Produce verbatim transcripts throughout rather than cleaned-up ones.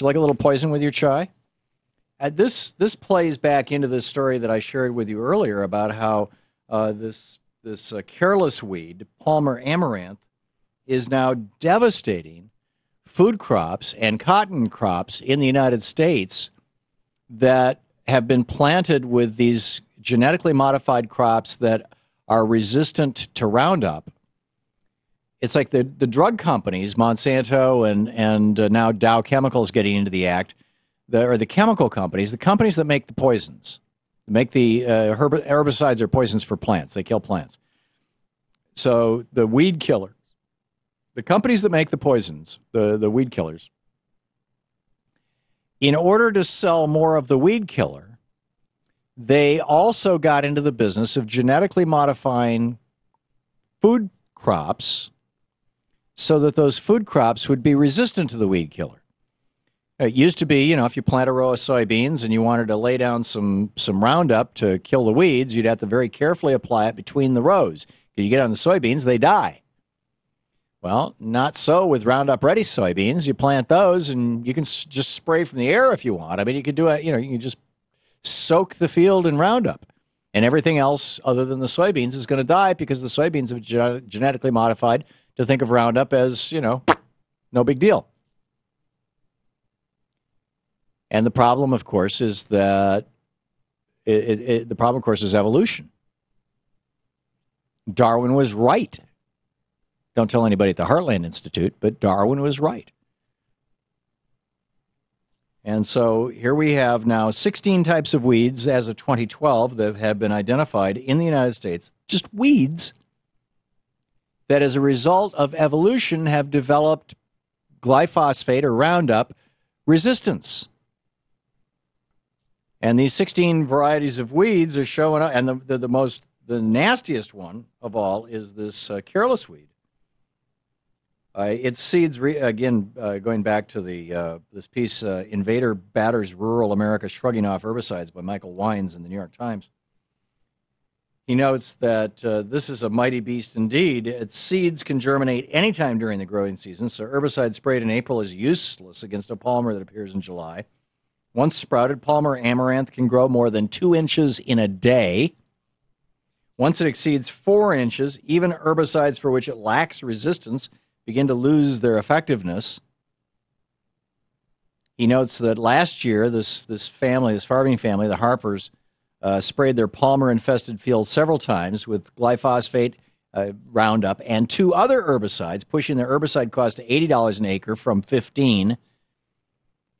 Would you like a little poison with your chai? And this this plays back into the story that I shared with you earlier about how uh, this this uh, careless weed, Palmer amaranth, is now devastating food crops and cotton crops in the United States that have been planted with these genetically modified crops that are resistant to Roundup. It's like the, the drug companies, Monsanto and, and uh, now Dow Chemicals getting into the act, the, or the chemical companies, the companies that make the poisons, make the uh, herb, herbicides or poisons for plants. They kill plants. So the weed killer, the companies that make the poisons, the, the weed killers, in order to sell more of the weed killer, they also got into the business of genetically modifying food crops so that those food crops would be resistant to the weed killer. It used to be, you know, if you plant a row of soybeans and you wanted to lay down some, some Roundup to kill the weeds, you'd have to very carefully apply it between the rows. If you get on the soybeans, they die. Well, not so with Roundup Ready soybeans. You plant those and you can s just spray from the air if you want. I mean, you could do it, you know, you can just soak the field in Roundup. And everything else other than the soybeans is going to die because the soybeans are gen genetically modified to think of Roundup as, you know, no big deal. And the problem, of course, is that it, it, it, the problem, of course, is evolution. Darwin was right. Don't tell anybody at the Heartland Institute, but Darwin was right. And so here we have now sixteen types of weeds as of twenty twelve that have been identified in the United States, just weeds, that as a result of evolution have developed glyphosate or Roundup resistance. And these sixteen varieties of weeds are showing up, and the, the, the most, the nastiest one of all is this uh, careless weed. Uh, its seeds, re again, uh, going back to the uh, this piece, uh, Invader Batters Rural America, Shrugging Off Herbicides by Michael Wines in the New York Times. He notes that uh, this is a mighty beast indeed. Its seeds can germinate anytime during the growing season, so herbicide sprayed in April is useless against a palmer that appears in July. Once sprouted, Palmer amaranth can grow more than two inches in a day. Once it exceeds four inches, even herbicides for which it lacks resistance begin to lose their effectiveness. He notes that last year, this, this family, this farming family, the Harpers, uh, sprayed their palmer-infested fields several times with glyphosate, uh, Roundup, and two other herbicides, pushing their herbicide cost to eighty dollars an acre from fifteen dollars,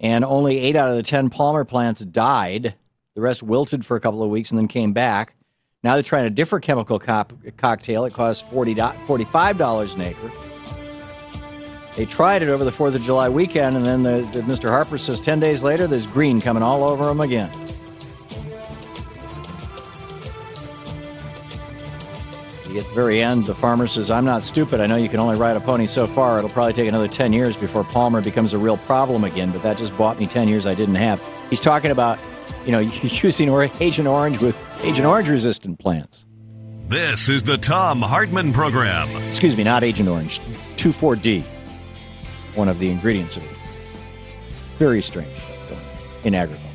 and only eight out of the ten palmer plants died. The rest wilted for a couple of weeks and then came back. Now they're trying a different chemical cop cocktail. It costs forty-five dollars an acre. They tried it over the fourth of July weekend, and then the, the Mister Harper says ten days later, there's green coming all over them again. At the very end, the farmer says, I'm not stupid. I know you can only ride a pony so far. It'll probably take another ten years before Palmer becomes a real problem again, but that just bought me ten years I didn't have. He's talking about, you know, using Agent Orange with Agent Orange-resistant plants. This is the Thom Hartmann Program. Excuse me, not Agent Orange, two four D. One of the ingredients of it. Very strange stuff going on in agriculture.